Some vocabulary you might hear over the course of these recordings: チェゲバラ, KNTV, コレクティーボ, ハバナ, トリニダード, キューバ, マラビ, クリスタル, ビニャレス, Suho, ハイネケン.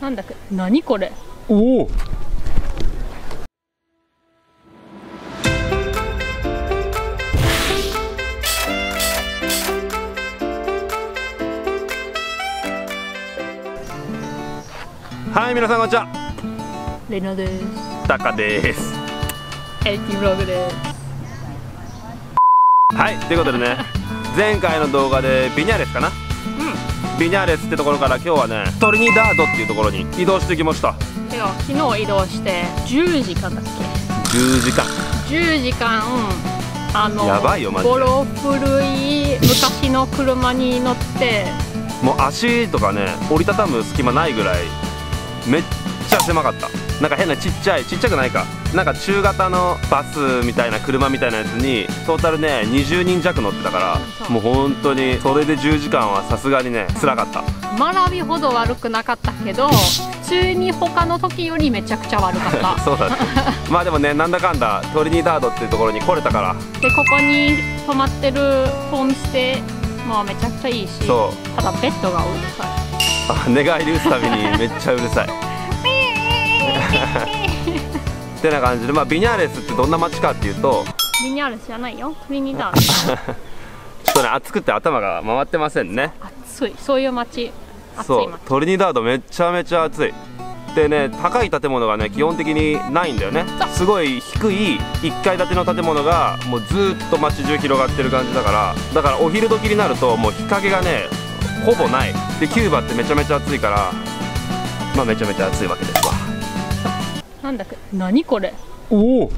なんだっけ、何これ。おお。はい、皆さんこんにちは。レナです。タカです。エイキブログです。はい、ということでね、前回の動画でビニャレスかな。うん。ビニャレスってところから今日はね、トリニダードっていうところに移動してきました。では、昨日移動して10時間だっけ。10時間。やばいよマジで。5、6古い昔の車に乗って。もう足とかね、折りたたむ隙間ないぐらい。めっちゃ狭かった。なんか変なちっちゃくないかなんか中型のバスみたいな車みたいなやつにトータルね20人弱乗ってたから、もう本当にそれで10時間はさすがにね辛かった。マラビほど悪くなかったけど普通に他の時よりめちゃくちゃ悪かったそうだねまあでもね、なんだかんだトリニダードっていうところに来れたから。でここに泊まってるホームステイもめちゃくちゃいいし、ただベッドがうるさい。寝返り打つたびにめっちゃうるさいってな感じで、まあ、ビニャレスってどんな街かっていうと、ビニャレスじゃないよ、トリニダードちょっとね暑くて頭が回ってませんね。暑い、そういう街。そう、トリニダードめちゃめちゃ暑いでね、高い建物がね基本的にないんだよね。すごい低い1階建ての建物がもうずっと街中広がってる感じだから、だからお昼時になるともう日陰がねほぼない。でキューバってめちゃめちゃ暑いから、まあめちゃめちゃ暑いわけですわ。なんだっけ、何これ。おお。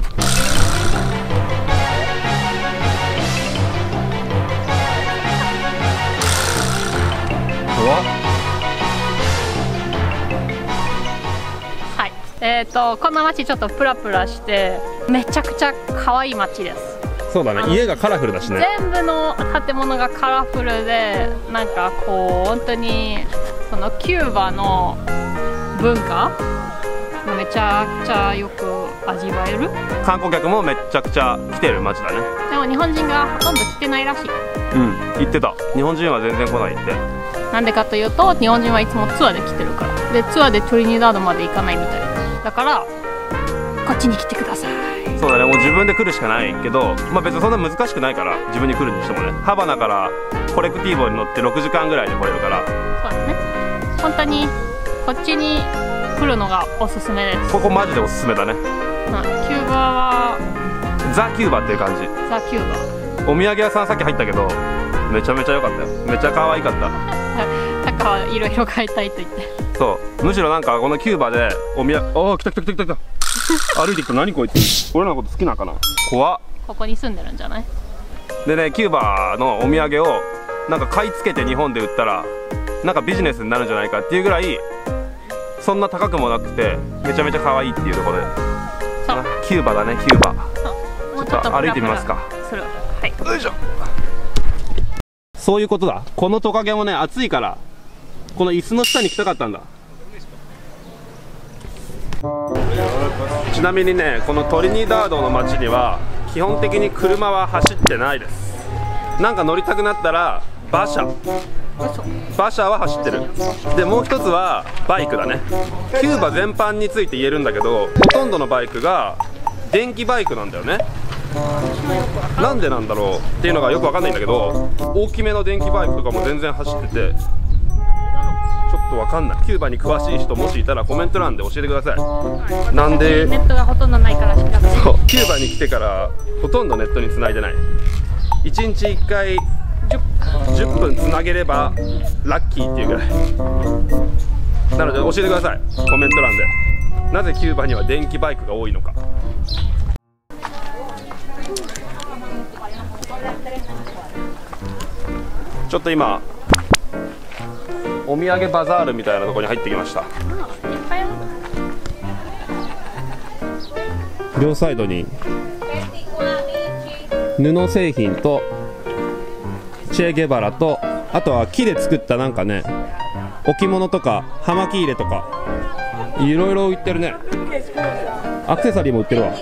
はい、この街ちょっとプラプラしてめちゃくちゃ可愛い街です。そうだね、家がカラフルだしね。全部の建物がカラフルで、なんかこう本当にそのキューバの文化めちゃくちゃよく味わえる。観光客もめちゃくちゃ来てる街だね。でも日本人がほとんど来てないらしい。うん、言ってた。日本人は全然来ないって。なんでかというと日本人はいつもツアーで来てるから。でツアーでトリニダードまで行かないみたいだから、こっちに来てください。そうだね、もう自分で来るしかないけど、まあ、別にそんな難しくないから自分に来るにしてもね。ハバナからコレクティーボに乗って6時間ぐらいで来れるから。そうだね、本当にこっちに来るのがおすすめです。ここマジでおすすめだね。キューバはザ・キューバっていう感じ。ザ・キューバ、お土産屋さんさっき入ったけどめちゃめちゃ良かったよ。めちゃ可愛かったなんかいろいろ買いたいと言って。そう、むしろなんかこのキューバでお土産、ああ来た来た来た来た、歩いてきた。何こいつ、俺らのこと好きなんかな。怖っ。ここに住んでるんじゃない。でね、キューバのお土産をなんか買い付けて日本で売ったらなんかビジネスになるんじゃないかっていうぐらい、そんな高くもなくてめちゃめちゃ可愛いっていうところでキューバだね。キューバちょっと歩いてみますか。それははい、よいしょ。そういうことだ。このトカゲもね暑いからこの椅子の下に来たかったんだ。ちなみにね、このトリニダードの街には基本的に車は走ってないです。なんか乗りたくなったら馬車は走ってる。でもう一つはバイクだね。キューバ全般について言えるんだけど、ほとんどのバイクが電気バイクなんだよね。なんでなんだろうっていうのがよくわかんないんだけど、大きめの電気バイクとかも全然走ってて、わかんない。キューバに詳しい人もしいたらコメント欄で教えてください。はい、なんでネットがほとんどないから知らない。そう、キューバに来てからほとんどネットに繋いでない。1日1回 10分繋げればラッキーっていうぐらいなので教えてください、コメント欄で。なぜキューバには電気バイクが多いのか。ちょっと今お土産バザールみたいなところに入ってきました。両サイドに布製品とチェゲバラと、あとは木で作ったなんかね置物とか葉巻入れとかいろいろ売ってるね。アクセサリーも売ってるわ。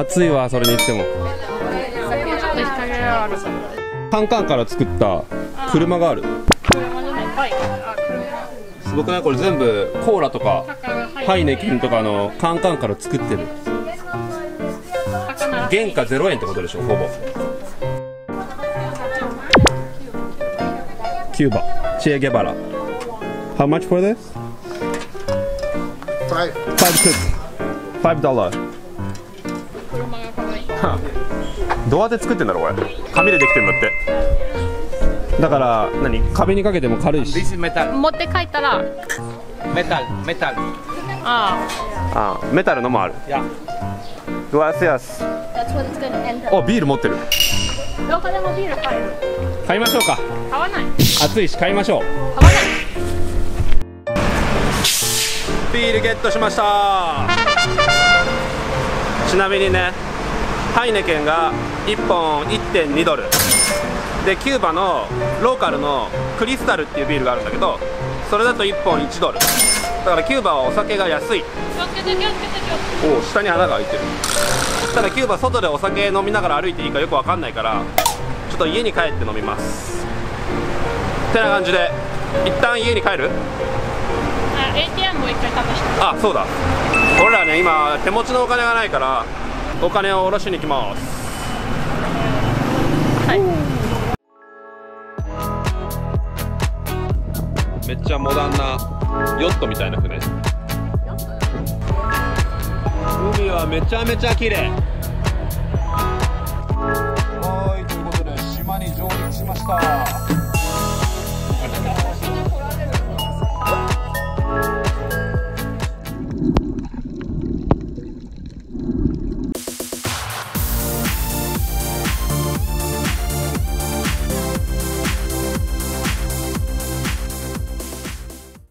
暑いわ。それにしてもカンカンから作った車がある。。僕ねこれ全部コーラとかハイネケンとかのカンカンから作ってる。原価0円ってことでしょ、ほぼ。キューバ、チェゲバラ。How much for this? $5.どうやって作ってんだろうこれ。紙でできてるんだって。だから何？壁にかけても軽いし。持って帰ったら。メタル。メタルのもある。Gracias。あ、ビール持ってる。どこでもビール買える。買いましょうか。買わない。暑いし買いましょう。買わない。ビールゲットしました。ちなみにね、ハイネケンが1本 1.2 ドル。で、キューバのローカルのクリスタルっていうビールがあるんだけど、それだと1本1ドル。だからキューバはお酒が安い。お、下に穴が開いてる。ただキューバ外でお酒飲みながら歩いていいかよくわかんないから、ちょっと家に帰って飲みます。ってな感じで、一旦家に帰る。ATM も一回試した。あ、そうだ。俺らね、今手持ちのお金がないから、お金を下ろしに行きます。はい。めっちゃモダンな。ヨットみたいな船。海はめちゃめちゃ綺麗。はい、ということで島に上陸しました。